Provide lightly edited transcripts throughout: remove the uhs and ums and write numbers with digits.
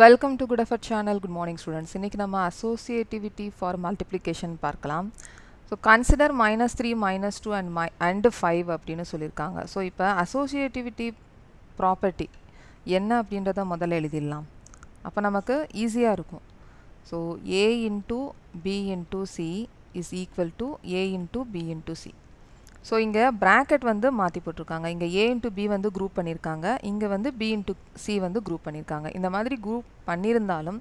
Welcome to Good Effort channel. Good morning students. Inniki nama associativity for multiplication parkalam. So consider -3, -2 and 5 appadinu sollirukanga. So ipa associativity property enna appindradha modala elididlam. Appo namakku easy ah irukum. So a into b into c is equal to a into b into c. So inga bracket vandu maati potrukanga. Inga a into b vandu group pannirukanga, inga vandu b into c vandu group pannirukanga. Indha maadhiri group pannirundalum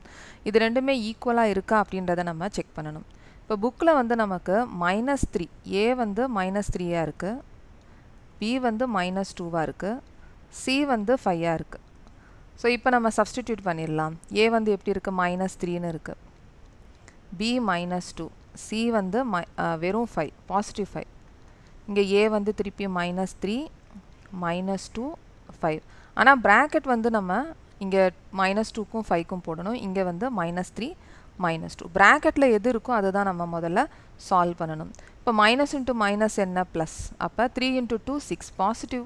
idu rendume equal ah iruka appindradha nama check pannanum. Ipo book la vandu namakku -3 a vandu -3 ah irukku, b vandu -2 ah irukku, c vandu 5 ah irukku. So ipo nama substitute panniralam. A vandu eppadi irukku -3 nu irukku, b -2, c vandu verum 5 positive 5. இங்கே A வந்து திருப்பி -3 -2 5. ஆனால் bracket வந்து நம்ம இங்கே -2 க்கும் 5 க்கும் போடணும். இங்கே வந்து -3 -2. Bracketல எது இருக்கோ அதுதான் நம்ம முதல்ல solve பண்ணணும். இப்போ minus into minus என்ன plus. அப்போ 3 into 2 6 positive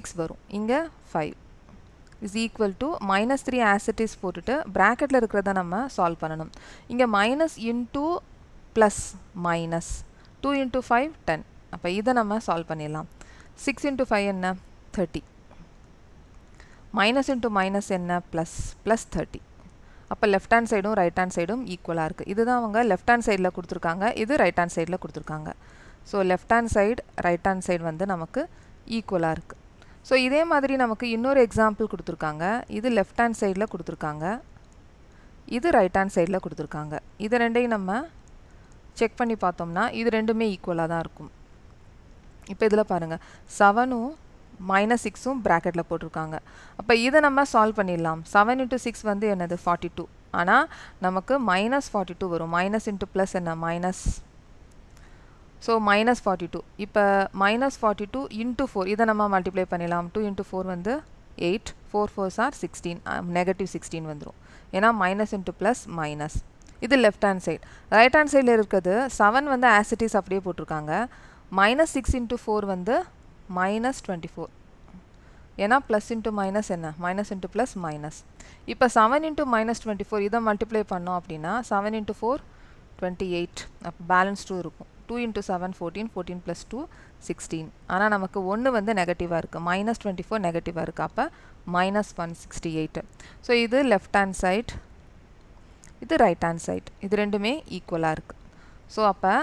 6 வரும். இங்கே 5 is equal to -3 as it is போட்டுட்டு bracketல இருக்கிறத நம்ம solve பண்ணணும். இங்கே minus into plus minus 2 into 5 10. அப்போ இதை நம்ம சால்வ் பண்ணிடலாம். 6 into 5 என்ன 30, மைனஸ் இன்ட்டு மைனஸ் என்ன ப்ளஸ் ப்ளஸ் 30. அப்போ லெஃப்ட் ஹேண்ட் சைடும் ரைட் ஹேண்ட் சைடும் ஈக்குவலாக இருக்குது. இதுதான் அவங்க லெஃப்ட் ஹேண்ட் சைடில் கொடுத்துருக்காங்க, இது ரைட் ஹேண்ட் சைடில் கொடுத்துருக்காங்க. So left hand side right hand side வந்து நமக்கு ஈக்குவலாக இருக்குது. ஸோ இதே மாதிரி நமக்கு இன்னொரு எக்ஸாம்பிள் கொடுத்துருக்காங்க. இது லெஃப்ட் ஹேண்ட் சைடில் கொடுத்துருக்காங்க, இது ரைட் ஹேண்ட் சைடில் கொடுத்துருக்காங்க. இது ரெண்டையும் நம்ம செக் பண்ணி பார்த்தோம்னா இது ரெண்டுமே ஈக்குவலாக தான் இருக்கும். இப்போ இதில் பாருங்கள், 7ம் -6ம் ப்ராக்கெட்டில் போட்டிருக்காங்க. அப்போ இதை நம்ம சால்வ் பண்ணிடலாம். 7 into 6 வந்து என்னது 42. ஆனால் நமக்கு -42 வரும். மைனஸ் இன்ட்டு ப்ளஸ் என்ன மைனஸ். ஸோ -42. இப்போ -42 இன்ட்டு 4 இதை நம்ம மல்டிப்ளை பண்ணிடலாம். 2 into 4 வந்து 8, 4 4s are 16, -16 வந்துடும். ஏன்னா மைனஸ் இன்ட்டு ப்ளஸ் மைனஸ். இது left hand side. Right hand சைடில் இருக்கிறது 7 வந்து ஆசிட்டிஸ் அப்படியே போட்டிருக்காங்க. -6 into 4 வந்து -24. ஏன்னா ப்ளஸ் இன்ட்டு மைனஸ் என்ன மைனஸ் இன்ட்டு ப்ளஸ் மைனஸ். இப்போ 7 into -24 இதை மல்டிப்ளை பண்ணோம் அப்படின்னா 7 into 4 28. அப்போ பேலன்ஸ் 2 இருக்கும். 2 into 7 14, 14 plus 2 16. ஆனால் நமக்கு 1 வந்து நெகட்டிவாக இருக்குது, -24 நெகட்டிவாக இருக்குது. அப்போ -168. ஸோ இது லெஃப்ட் ஹேண்ட் சைட், இது ரைட் ஹேண்ட் சைட், இது ரெண்டுமே ஈக்குவலாக இருக்குது. ஸோ அப்போ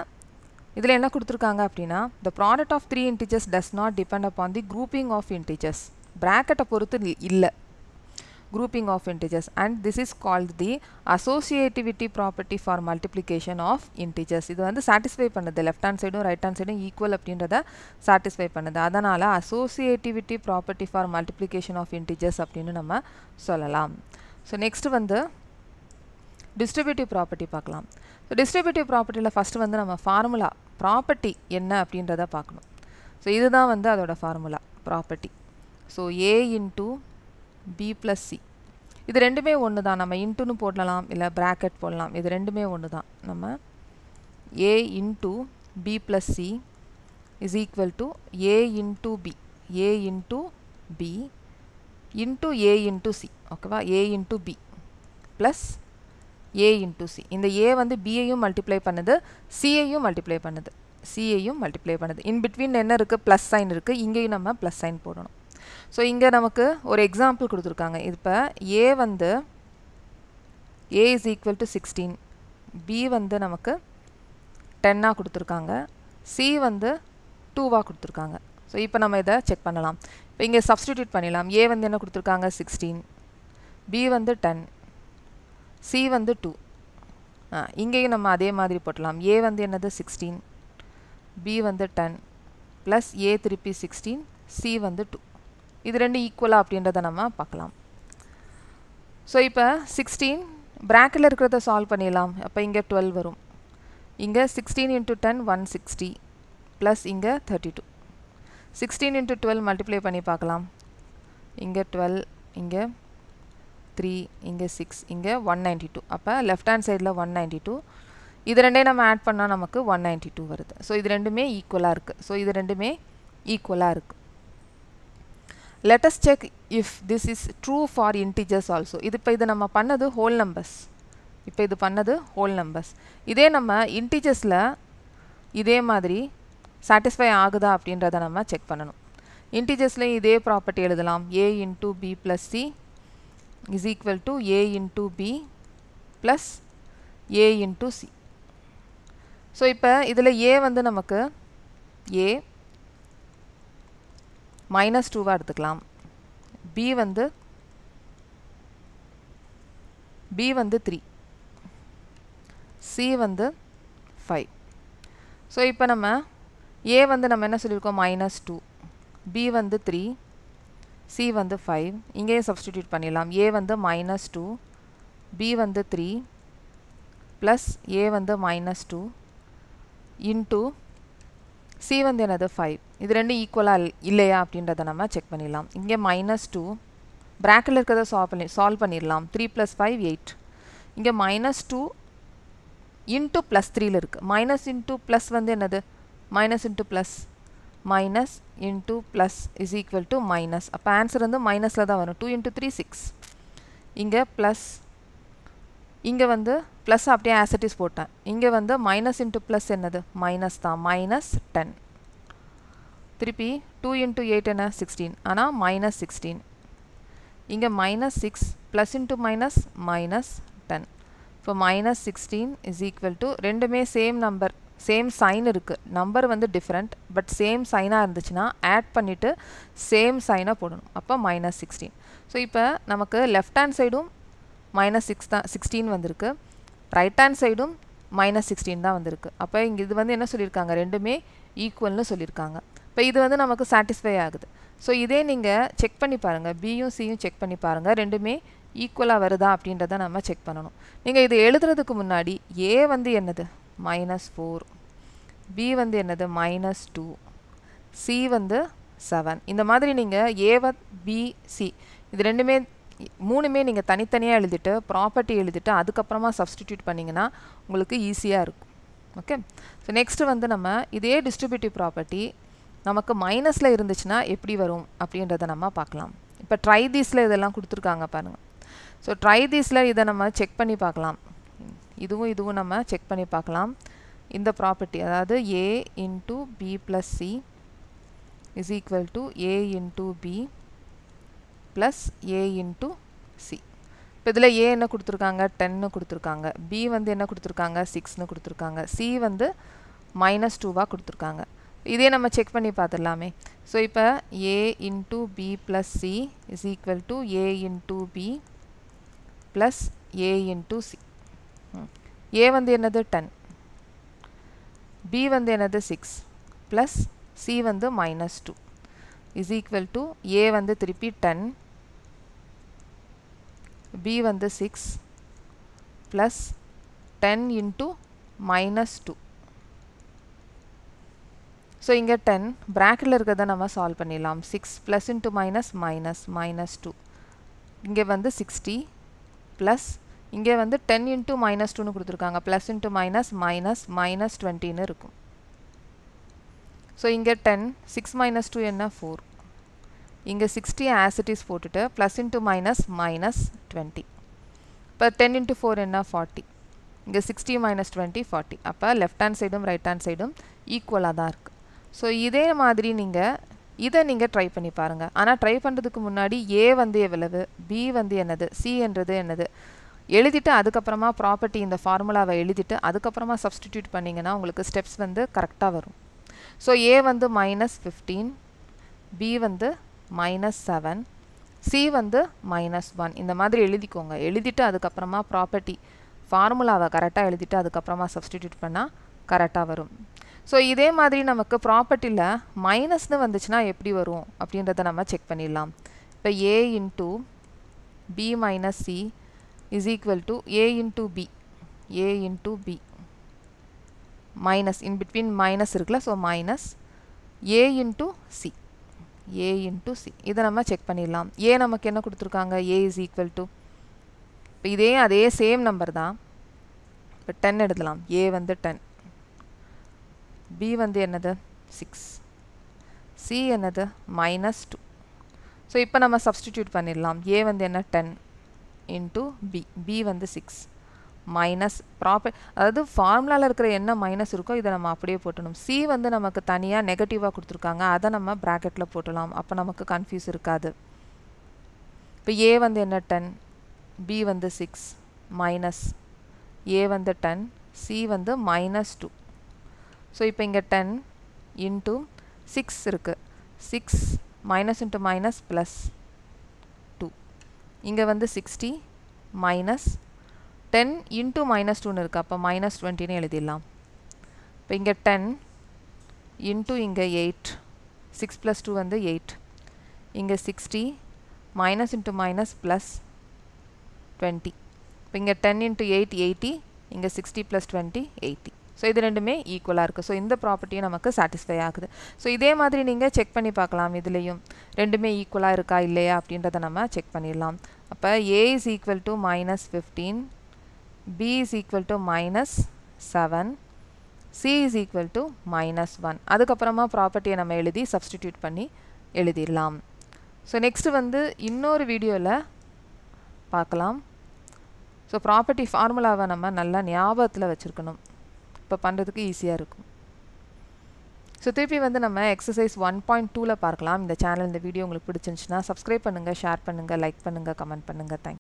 இதில் என்ன கொடுத்துருக்காங்க அப்படின்னா, the product of 3 integers does not depend upon the grouping of integers. பிராக்கெட்டை பொறுத்து இல்லை grouping of integers, and this is called the associativity property for multiplication of integers. இது வந்து சாட்டிஸ்ஃபை பண்ணுது, லெஃப்ட் ஹேண்ட் சைடும் ரைட் ஹேண்ட் சைடும் equal அப்படின்றத satisfy பண்ணுது. அதனால் associativity property for multiplication of integers அப்படின்னு நம்ம சொல்லலாம். ஸோ நெக்ஸ்ட் வந்து டிஸ்ட்ரிபியூட்டிவ் ப்ராப்பர்ட்டி பார்க்கலாம். ஸோ டிஸ்ட்ரிபியூட்டிவ் ப்ராப்பர்ட்டியில் ஃபஸ்ட்டு வந்து நம்ம ஃபார்முலா ப்ராப்பர்ட்டி என்ன அப்படின்றத பார்க்கணும். ஸோ இதுதான் வந்து அதோட formula property. So A into B plus C, இது ரெண்டுமே ஒன்று தான். நம்ம இன்ட்டுன்னு போடலாம், இல்லை ப்ராக்கெட் போடலாம், இது ரெண்டுமே ஒன்று தான். நம்ம A into B plus C is equal to A into B, A into B into A into C, ஓகேவா, A into B plus A into C. இந்த A வந்து B ஐயும் மல்டிப்ளை பண்ணுது, C ஐயும் மல்டிப்ளை பண்ணுது, C ஐயும் multiply பண்ணுது. In between என்ன இருக்குது ப்ளஸ் சைன் இருக்குது, இங்கேயும் நம்ம ப்ளஸ் சைன் போடணும். ஸோ இங்கே நமக்கு ஒரு எக்ஸாம்பிள் கொடுத்துருக்காங்க. இப்போ A வந்து A is equal to 16, B வந்து நமக்கு 10ஆக கொடுத்துருக்காங்க, C வந்து 2ஆக கொடுத்துருக்காங்க. ஸோ இப்போ நம்ம இதை செக் பண்ணலாம். இப்போ இங்கே சப்ஸ்டிடியூட் பண்ணிடலாம். A வந்து என்ன கொடுத்துருக்காங்க 16, B வந்து 10, C வந்து 2. இங்கேயும் நம்ம அதே மாதிரி போட்டலாம். A வந்து என்னது 16, B வந்து 10 ப்ளஸ் A திருப்பி 16, C வந்து 2. இது ரெண்டு ஈக்குவலாக அப்படின்றத நம்ம பார்க்கலாம். ஸோ இப்போ 16 ப்ராக்கெட்டில் இருக்கிறத சால்வ் பண்ணிடலாம். அப்போ இங்கே 12 வரும், இங்கே 16 into 10 160 ப்ளஸ் இங்கே 32. 16 into 12 மல்டிப்ளை பண்ணி பார்க்கலாம். இங்கே 12, இங்கே 3, இங்கே 6, இங்கே 192. அப்போ லெஃப்ட் ஹேண்ட் சைடில் 192, இது ரெண்டே நம்ம ஆட் பண்ணால் நமக்கு 192 வருது. ஸோ இது ரெண்டுமே ஈக்குவலாக இருக்குது. ஸோ இது ரெண்டுமே ஈக்குவலாக இருக்குது. Let's check if this is true for integers also. This is whole numbers. This is whole numbers. This is integers. This satisfy agada appadindradha nama check pananum. Integers la idhe property eludalam, a into b plus c is equal to a into b plus a into c. So ipa idhila a vandu namakku a minus 2 va edukalam, b vandu 3, c vandu 5. So ipa nama a வந்து நம்ம என்ன சொல்லிருக்கோம் -2, b வந்து 3, c வந்து 5, இங்கயே substitute பண்ணிடலாம். a வந்து -2, b வந்து 3 plus a வந்து -2 into c வந்து என்னது 5. இது ரெண்டும் ஈக்குவலா இல்லையா அப்படின்றத நம்ம செக் பண்ணிடலாம். இங்க -2 பிராக்கெட்ல இருக்கத சால்வ் பண்ணிடலாம். 3 + 5 8. இங்க -2 into +3 ல இருக்கு. minus into plus வந்து என்னது minus into plus is equal to minus. அப்போ answer வந்து minus ல தான் வரும். 2 into 3 6. இங்க plus, இங்க வந்து plus அப்படியே as it is போட்டேன். இங்க வந்து minus into plus என்னது minus தான், minus 10. திருப்பி 2 into 8 என்ன 16, ஆனா minus 16. இங்க minus 6 plus into minus minus 10. இப்போ minus 16 is equal to ரெண்டுமே same number, same sign இருக்கு, நம்பர் வந்து different but same sign-ஆ இருந்துச்சுன்னா add பண்ணிட்டு same sign-ஆ போடணும். அப்போ -16. ஸோ இப்போ நமக்கு left hand side-உம் -16 வந்திருக்கு, right hand side-உம் -16 தான் வந்திருக்கு. அப்போ இங்கே இது வந்து என்ன சொல்லியிருக்காங்க, ரெண்டுமே ஈக்குவல்னு சொல்லியிருக்காங்க. இப்போ இது வந்து நமக்கு சாட்டிஸ்ஃபை ஆகுது. ஸோ இதே நீங்கள் செக் பண்ணி பாருங்கள், பியும் சியும் செக் பண்ணி பாருங்கள், ரெண்டுமே ஈக்குவலாக வருதா அப்படின்றத நம்ம செக் பண்ணணும். நீங்கள் இது எழுதுறதுக்கு முன்னாடி a வந்து என்னது -4, b வந்து என்னது -2, c வந்து 7. இந்த மாதிரி நீங்கள் a b c இது ரெண்டுமே மூணுமே நீங்கள் தனித்தனியாக எழுதிட்டு ப்ராப்பர்ட்டி எழுதிட்டு அதுக்கப்புறமா சப்ஸ்டிடியூட் பண்ணிங்கன்னா உங்களுக்கு ஈஸியாக இருக்கும். ஓகே, ஸோ நெக்ஸ்ட்டு வந்து நம்ம இதே டிஸ்ட்ரிபியூட்டிவ் ப்ராப்பர்ட்டி நமக்கு மைனஸில் இருந்துச்சுன்னா எப்படி வரும் அப்படின்றத நம்ம பார்க்கலாம். இப்போ ட்ரை தீஸில் இதெல்லாம் கொடுத்துருக்காங்க பாருங்கள். ஸோ ட்ரை தீஸில் இதை நம்ம செக் பண்ணி பார்க்கலாம், இதுவும் இதுவும் நம்ம செக் பண்ணி பார்க்கலாம். இந்த ப்ராப்பர்ட்டி, அதாவது a into b plus c is equal to a into b plus a into c. இப்போ இதில் a என்ன கொடுத்துருக்காங்க, 10ன்னு கொடுத்துருக்காங்க, b வந்து என்ன கொடுத்துருக்காங்க 6ன்னு கொடுத்துருக்காங்க, c வந்து -2-ஆக கொடுத்துருக்காங்க. இதே நம்ம செக் பண்ணி பார்த்துடலாமே. ஸோ இப்போ a into b plus c is equal to a into b plus a into c. a வந்து என்னது 10, b வந்து என்னது 6 plus c வந்து -2 is equal to a வந்து திருப்பி 10, b வந்து 6 plus 10 into -2. ஸோ இங்கே 10 பிராக்கெட்டில் இருக்கிறத நம்ம சால்வ் பண்ணிடலாம். 6 plus into minus minus -2, இங்கே வந்து 60 plus இங்கே வந்து 10 into -2 கொடுத்துருக்காங்க, plus into minus minus -20 இருக்கும். ஸோ இங்கே 10 6 -2 என்ன 4, இங்கே 60 as it is போட்டுட்டு plus into minus minus 20. இப்போ 10 into 4 என்ன 40, இங்கே 60 minus 20 40. அப்போ லெஃப்ட் ஹேண்ட் சைடும் ரைட் ஹேண்ட் சைடும் ஈக்குவலாக தான் இருக்குது. ஸோ இதே மாதிரி நீங்கள் இதை நீங்கள் ட்ரை பண்ணி பாருங்கள். ஆனால் ட்ரை பண்ணுறதுக்கு முன்னாடி a வந்து எவ்வளவு, b வந்து என்னது, c என்றது என்னது எழுதிட்டு அதுக்கப்புறமா ப்ராப்பர்ட்டி இந்த ஃபார்முலாவை எழுதிட்டு அதுக்கப்புறமா சப்ஸ்டிடியூட் பண்ணிங்கன்னா உங்களுக்கு ஸ்டெப்ஸ் வந்து கரெக்டாக வரும். ஸோ a வந்து -15, b வந்து -7, c வந்து -1. இந்த மாதிரி எழுதிக்கோங்க. எழுதிட்டு அதுக்கப்புறமா ப்ராப்பர்ட்டி ஃபார்முலாவை கரெக்டாக எழுதிட்டு அதுக்கப்புறமா சப்ஸ்டிடியூட் பண்ணால் கரெக்டாக வரும். ஸோ இதே மாதிரி நமக்கு ப்ராப்பர்ட்டியில் மைனஸ்னு வந்துச்சுன்னா எப்படி வரும் அப்படின்றத நம்ம செக் பண்ணிடலாம். இப்போ a into b minus c is equal to a into b minus in between minus இருக்குல்ல, so minus a into c இதை நம்ம செக் பண்ணிடலாம். a நமக்கு என்ன கொடுத்துருக்காங்க, a is equal to, இப்போ இதே அதே சேம் நம்பர் தான். இப்போ 10 எடுக்கலாம், a வந்து 10, b வந்து என்னது 6, c என்னது -2, So ipo nama substitute panniralam a vandu enna 10 into b, b vandu 6 minus proper adhu formula la irukra enna minus iruko idha nama apdiye potunom c vandu namakku thaniya negative ah kuduthirukanga adha nama bracket la potulam appo namakku confuse irukadu ipo a vandu enna 10 b vandu 6 minus a vandu 10 c vandu minus 2 so ipo inga 10 into 6 irukku 6 minus into minus plus 2 inga vandu 60 minus 10 into minus 2 nu irukku appo minus 20 nu eludidlam appo inga 10 into inga 8 6 plus 2 vandu 8 inga 60 minus into minus plus 20 appo inga 10 into 8 80 inga 60 plus 20 80 so idu rendume equal ah irukku so indha property namakku satisfy agudhu so idhe maadhiri neenga check panni paakalam idhileyum rendume equal ah iruka illaya appadindradha nama check panniralam appo a is equal to -15 B is equal to -7 C is equal to -1 அதுக்கப்புறமா ப்ராப்பர்ட்டியை நம்ம எழுதி substitute பண்ணி எழுதிடலாம் so next வந்து இன்னொரு வீடியோவில் பார்க்கலாம் ஸோ ப்ராப்பர்ட்டி ஃபார்முலாவை நம்ம நல்லா ஞாபகத்தில் வச்சுருக்கணும் இப்போ பண்ணுறதுக்கு ஈஸியாக இருக்கும் ஸோ திருப்பி வந்து நம்ம எக்ஸசைஸ் 1.2ல் பார்க்கலாம் இந்த சேனல் இந்த வீடியோ உங்களுக்கு பிடிச்சிருந்துச்சுன்னா சப்ஸ்கிரைப் பண்ணுங்கள் ஷேர் பண்ணுங்கள் லைக் பண்ணுங்கள் கமெண்ட் பண்ணுங்கள் தேங்க்யூ